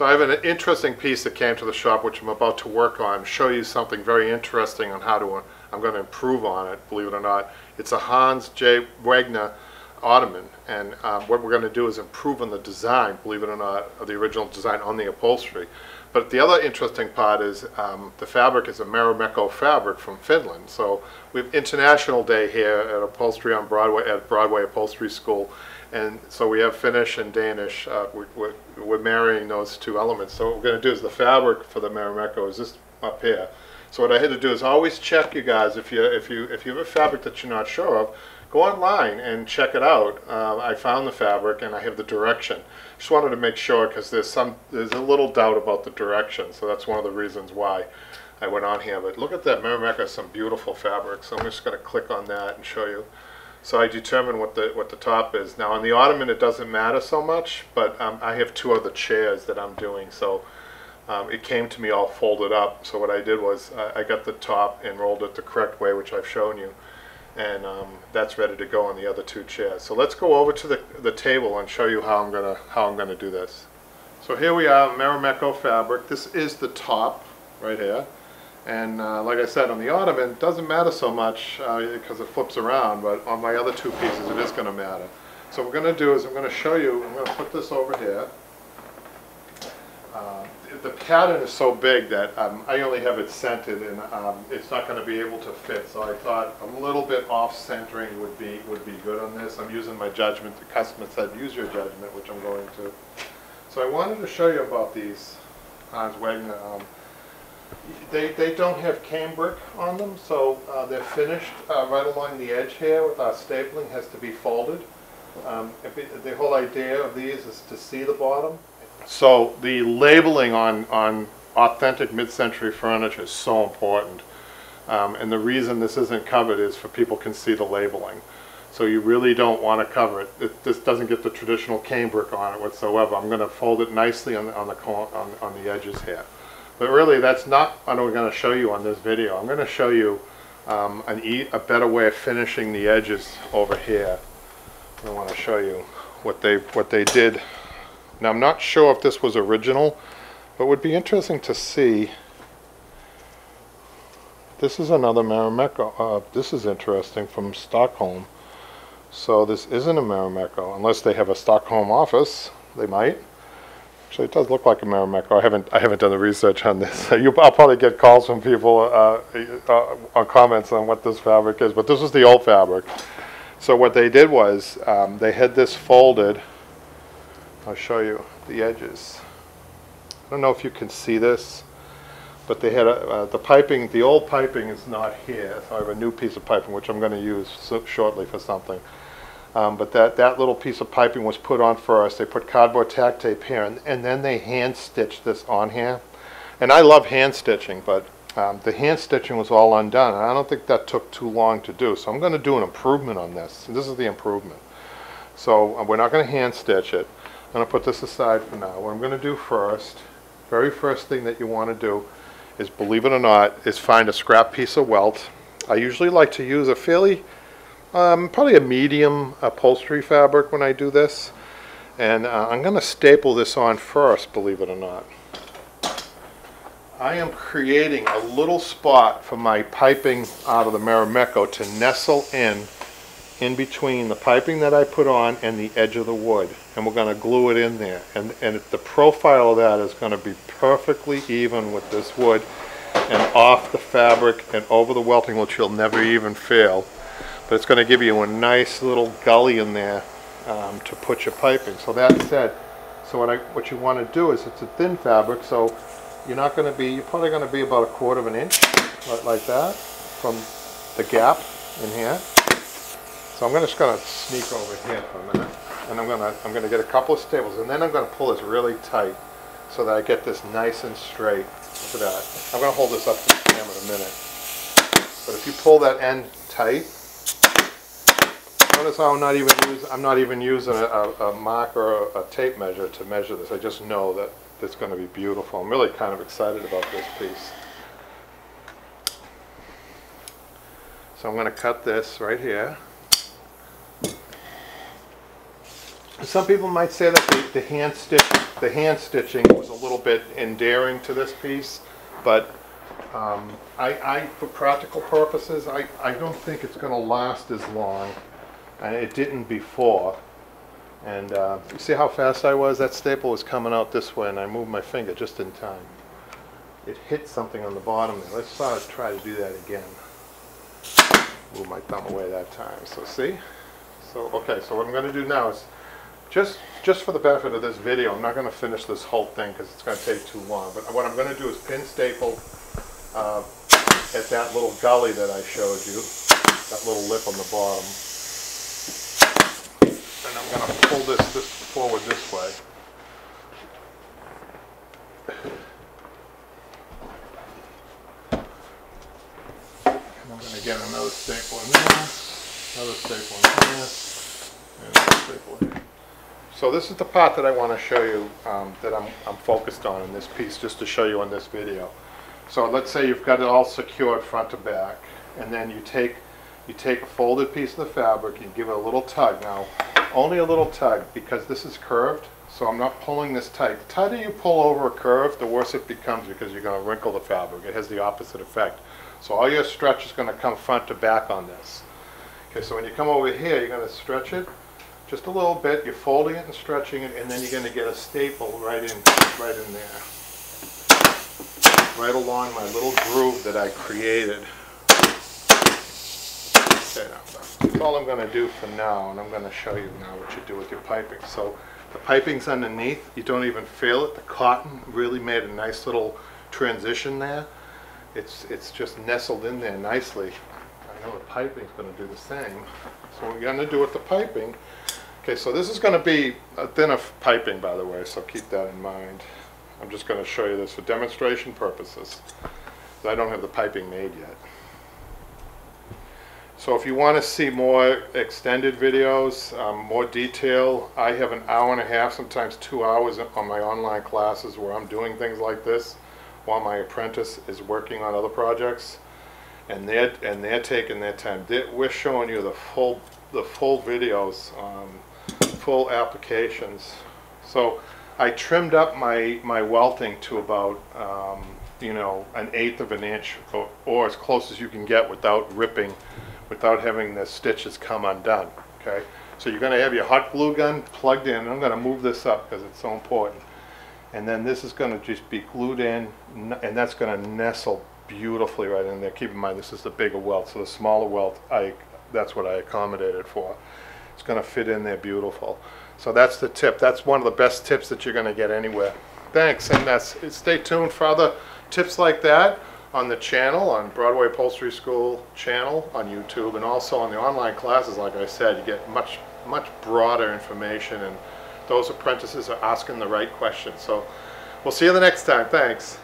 So I have an interesting piece that came to the shop which I'm about to work on, show you something very interesting on how to, I'm going to improve on it, believe it or not. It's a Hans J. Wegner ottoman, and what we're going to do is improve on the design, believe it or not, of the original design on the upholstery. But the other interesting part is the fabric is a Marimekko fabric from Finland. So we have International Day here at Upholstery on Broadway, at Broadway Upholstery School. And so we have Finnish and Danish, we're marrying those two elements. So what we're going to do is the fabric for the Marimekko is this up here. So what I had to do is always check, you guys, if you have a fabric that you're not sure of, go online and check it out. I found the fabric and I have the direction. Just wanted to make sure because there's a little doubt about the direction. So that's one of the reasons why I went on here. But look at that Marimekko, some beautiful fabric. So I'm just going to click on that and show you. So I determine what the top is. Now on the ottoman it doesn't matter so much, but I have two other chairs that I'm doing, so it came to me all folded up. So what I did was I got the top and rolled it the correct way, which I've shown you, and that's ready to go on the other two chairs. So let's go over to the table and show you how I'm gonna do this. So here we are, Marimekko fabric. This is the top right here. And like I said, on the ottoman, it doesn't matter so much because it flips around, but on my other two pieces, it is going to matter. So what we're going to do is I'm going to show you, I'm going to put this over here. The pattern is so big that I only have it centered, and it's not going to be able to fit. So I thought a little bit off-centering would be good on this. I'm using my judgment. The customer said, use your judgment, which I'm going to. So I wanted to show you about these Hans Wegner. They don't have cambric on them, so they're finished right along the edge here with our stapling has to be folded. The whole idea of these is to see the bottom. So the labeling on authentic mid-century furniture is so important. And the reason this isn't covered is for people can see the labeling. So you really don't want to cover it. This doesn't get the traditional cambric on it whatsoever. I'm going to fold it nicely on the edges here. But really, that's not what I'm going to show you on this video. I'm going to show you a better way of finishing the edges over here. I want to show you what they did. Now, I'm not sure if this was original, but it would be interesting to see. This is another Marimekko. This is interesting, from Stockholm. So this isn't a Marimekko, unless they have a Stockholm office. They might. Actually, it does look like a Marimekko. I haven't done the research on this. I'll probably get calls from people on comments on what this fabric is, but this was the old fabric. So what they did was they had this folded. I'll show you the edges. I don't know if you can see this, but they had the piping. The old piping is not here. So I have a new piece of piping, which I'm going to use shortly for something. But that little piece of piping was put on first. They put cardboard tack tape here, and then they hand stitched this on here. And I love hand stitching, but the hand stitching was all undone, and I don't think that took too long to do. So I'm going to do an improvement on this. And this is the improvement. So we're not going to hand stitch it. I'm going to put this aside for now. What I'm going to do first, very first thing that you want to do is, believe it or not, is find a scrap piece of welt. I usually like to use a fairly probably a medium upholstery fabric when I do this, and I'm going to staple this on first, believe it or not. I am creating a little spot for my piping out of the Marimekko to nestle in between the piping that I put on and the edge of the wood, and we're going to glue it in there, and the profile of that is going to be perfectly even with this wood and off the fabric and over the welting, which you'll never even feel. But it's going to give you a nice little gully in there to put your piping. So that said, so what you want to do is, it's a thin fabric, so you're probably going to be about 1/4 inch, like that, from the gap in here. So I'm just going to sneak over here for a minute, and I'm going to get a couple of staples, and then I'm going to pull this really tight so that I get this nice and straight. Look at that. I'm going to hold this up to the camera in a minute. But if you pull that end tight. Notice how I'm not even using a mark or a tape measure to measure this. I just know that it's going to be beautiful. I'm really kind of excited about this piece. So I'm going to cut this right here. Some people might say that the hand stitch The hand stitching was a little bit endearing to this piece, but for practical purposes, I don't think it's going to last as long, and it didn't before. And you see how fast I was? That staple was coming out this way, and I moved my finger just in time. It hit something on the bottom there. Let's try to do that again. Move my thumb away that time. So see? So okay, so what I'm going to do now is, just for the benefit of this video, I'm not going to finish this whole thing because it's going to take too long, but what I'm going to do is pin staple at that little gully that I showed you, that little lip on the bottom. And I'm going to pull this forward this way. And I'm going to get another staple in this, another staple in this, and another staple here. So this is the part that I want to show you that I'm focused on in this piece, just to show you in this video. So let's say you've got it all secured front to back, and then you take a folded piece of the fabric, you give it a little tug. Now, only a little tug, because this is curved, so I'm not pulling this tight. The tighter you pull over a curve, the worse it becomes, because you're going to wrinkle the fabric. It has the opposite effect. So all your stretch is going to come front to back on this. Okay, so when you come over here, you're going to stretch it just a little bit. You're folding it and stretching it, and then you're going to get a staple right in there, right along my little groove that I created. Okay, now, that's all I'm going to do for now, and I'm going to show you now what you do with your piping. So the piping's underneath. You don't even feel it. The cotton really made a nice little transition there. It's just nestled in there nicely. I know the piping's going to do the same. So what we're going to do with the piping, okay, so this is going to be a thinner piping, by the way, so keep that in mind. I'm just going to show you this for demonstration purposes. I don't have the piping made yet. So if you want to see more extended videos, more detail, I have an hour and a half, sometimes 2 hours on my online classes where I'm doing things like this while my apprentice is working on other projects, and they're taking their time. We're showing you the full videos, full applications. So I trimmed up my welting to about, you know, 1/8 of an inch or as close as you can get without ripping, without having the stitches come undone, okay? So you're going to have your hot glue gun plugged in. I'm going to move this up because it's so important. And then this is going to just be glued in, and that's going to nestle beautifully right in there. Keep in mind, this is the bigger welt, so the smaller welt, that's what I accommodated for. It's going to fit in there beautiful. So that's the tip. That's one of the best tips that you're going to get anywhere. Thanks, and stay tuned for other tips like that on the channel, on Broadway Upholstery School channel, on YouTube, and also on the online classes. Like I said, you get much, much broader information, and those apprentices are asking the right questions. So we'll see you the next time. Thanks.